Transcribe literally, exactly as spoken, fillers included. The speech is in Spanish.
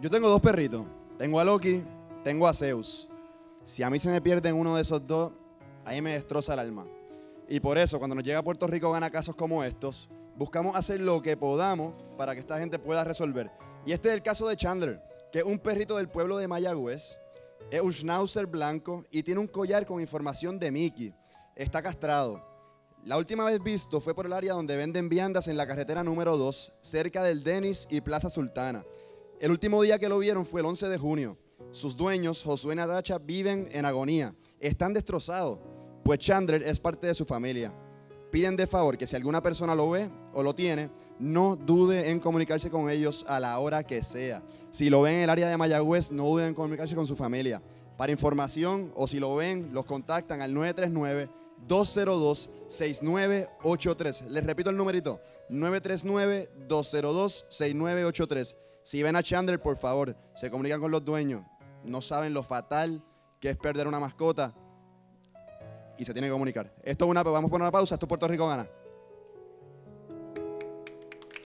Yo tengo dos perritos. Tengo a Loki, tengo a Zeus. Si a mí se me pierden uno de esos dos, ahí me destroza el alma. Y por eso, cuando nos llega a Puerto Rico Gana casos como estos, buscamos hacer lo que podamos para que esta gente pueda resolver. Y este es el caso de Chandler, que es un perrito del pueblo de Mayagüez, es un schnauzer blanco y tiene un collar con información de Mickey. Está castrado. La última vez visto fue por el área donde venden viandas en la carretera número dos, cerca del Dennis y Plaza Sultana. El último día que lo vieron fue el once de junio. Sus dueños, Josué y Nadacha, viven en agonía. Están destrozados, pues Chandler es parte de su familia. Piden de favor que si alguna persona lo ve o lo tiene, no dude en comunicarse con ellos a la hora que sea. Si lo ven en el área de Mayagüez, no duden en comunicarse con su familia. Para información o si lo ven, los contactan al nueve tres nueve, dos cero dos, seis nueve ocho tres. Les repito el numerito, nueve tres nueve, dos cero dos, seis nueve ocho tres. Si ven a Chandler, por favor, se comunican con los dueños. No saben lo fatal que es perder una mascota y se tienen que comunicar. Esto es una, vamos a poner una pausa, esto es Puerto Rico Gana.